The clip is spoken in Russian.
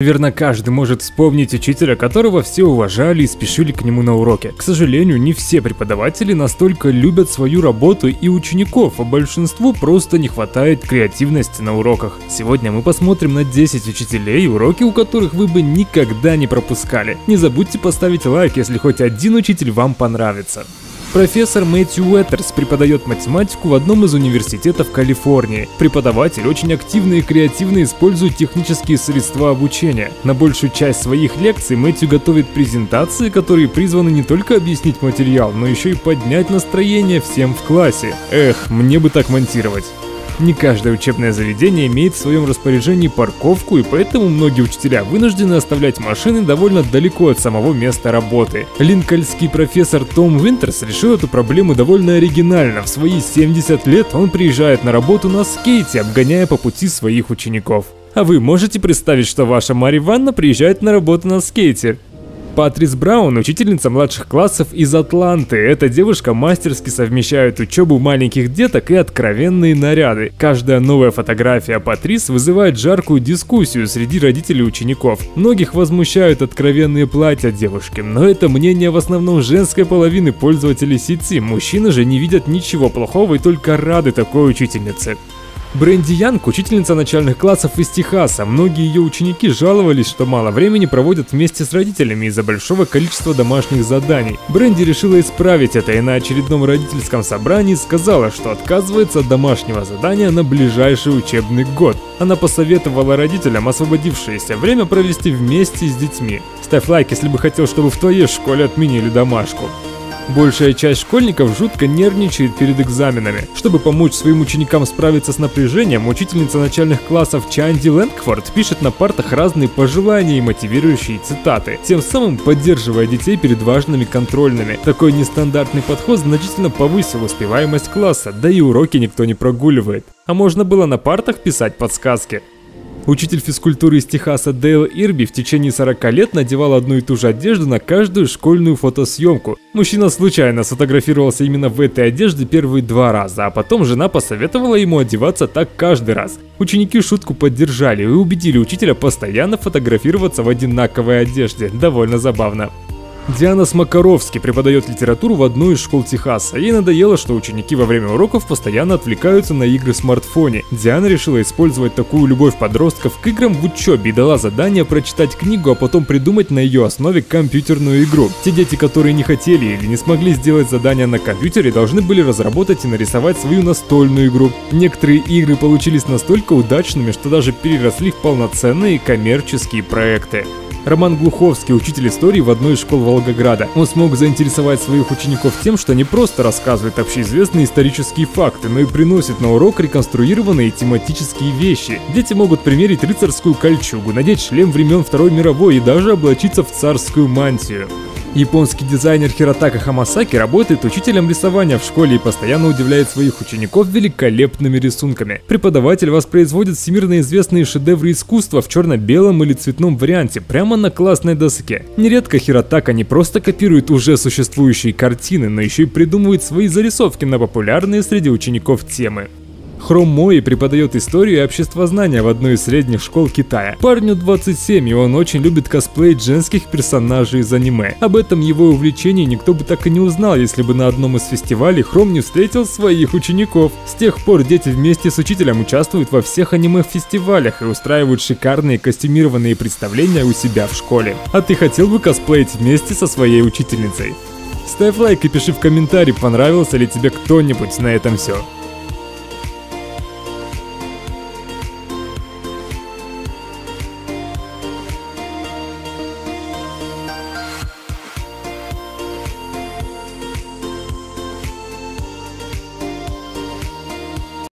Наверное, каждый может вспомнить учителя, которого все уважали и спешили к нему на уроке. К сожалению, не все преподаватели настолько любят свою работу и учеников, а большинству просто не хватает креативности на уроках. Сегодня мы посмотрим на 10 учителей, уроки у которых вы бы никогда не пропускали. Не забудьте поставить лайк, если хоть один учитель вам понравится. Профессор Мэтью Уэттерс преподает математику в одном из университетов Калифорнии. Преподаватель очень активно и креативно использует технические средства обучения. На большую часть своих лекций Мэтью готовит презентации, которые призваны не только объяснить материал, но еще и поднять настроение всем в классе. Эх, мне бы так монтировать. Не каждое учебное заведение имеет в своем распоряжении парковку, и поэтому многие учителя вынуждены оставлять машины довольно далеко от самого места работы. Линкольнский профессор Том Винтерс решил эту проблему довольно оригинально. В свои 70 лет он приезжает на работу на скейте, обгоняя по пути своих учеников. А вы можете представить, что ваша Марья Ивановна приезжает на работу на скейте? Патрис Браун – учительница младших классов из Атланты. Эта девушка мастерски совмещает учебу маленьких деток и откровенные наряды. Каждая новая фотография Патрис вызывает жаркую дискуссию среди родителей учеников. Многих возмущают откровенные платья девушки, но это мнение в основном женской половины пользователей сети. Мужчины же не видят ничего плохого и только рады такой учительнице. Бренди Янг – учительница начальных классов из Техаса. Многие ее ученики жаловались, что мало времени проводят вместе с родителями из-за большого количества домашних заданий. Бренди решила исправить это и на очередном родительском собрании сказала, что отказывается от домашнего задания на ближайший учебный год. Она посоветовала родителям освободившееся время провести вместе с детьми. Ставь лайк, если бы хотел, чтобы в твоей школе отменили домашку. Большая часть школьников жутко нервничает перед экзаменами. Чтобы помочь своим ученикам справиться с напряжением, учительница начальных классов Чанди Лэнкфорд пишет на партах разные пожелания и мотивирующие цитаты, тем самым поддерживая детей перед важными контрольными. Такой нестандартный подход значительно повысил успеваемость класса, да и уроки никто не прогуливает. А можно было на партах писать подсказки. Учитель физкультуры из Техаса Дейл Ирби в течение 40 лет надевал одну и ту же одежду на каждую школьную фотосъемку. Мужчина случайно сфотографировался именно в этой одежде первые 2 раза, а потом жена посоветовала ему одеваться так каждый раз. Ученики шутку поддержали и убедили учителя постоянно фотографироваться в одинаковой одежде. Довольно забавно. Диана Смокаровский преподает литературу в одной из школ Техаса. Ей надоело, что ученики во время уроков постоянно отвлекаются на игры в смартфоне. Диана решила использовать такую любовь подростков к играм в учебе и дала задание прочитать книгу, а потом придумать на ее основе компьютерную игру. Те дети, которые не хотели или не смогли сделать задание на компьютере, должны были разработать и нарисовать свою настольную игру. Некоторые игры получились настолько удачными, что даже переросли в полноценные коммерческие проекты. Роман Глуховский, учитель истории в одной из школ Волгограда. Он смог заинтересовать своих учеников тем, что не просто рассказывает общеизвестные исторические факты, но и приносит на урок реконструированные тематические вещи. Дети могут примерить рыцарскую кольчугу, надеть шлем времен Второй мировой и даже облачиться в царскую мантию. Японский дизайнер Хиротака Хамасаки работает учителем рисования в школе и постоянно удивляет своих учеников великолепными рисунками. Преподаватель воспроизводит всемирно известные шедевры искусства в черно-белом или цветном варианте прямо на классной доске. Нередко Хиротака не просто копирует уже существующие картины, но еще и придумывает свои зарисовки на популярные среди учеников темы. Хром Мой преподает историю и обществознание в одной из средних школ Китая. Парню 27, и он очень любит косплеить женских персонажей из аниме. Об этом его увлечении никто бы так и не узнал, если бы на одном из фестивалей Хром не встретил своих учеников. С тех пор дети вместе с учителем участвуют во всех аниме-фестивалях и устраивают шикарные костюмированные представления у себя в школе. А ты хотел бы косплеить вместе со своей учительницей? Ставь лайк и пиши в комментарии, понравился ли тебе кто-нибудь. На этом все.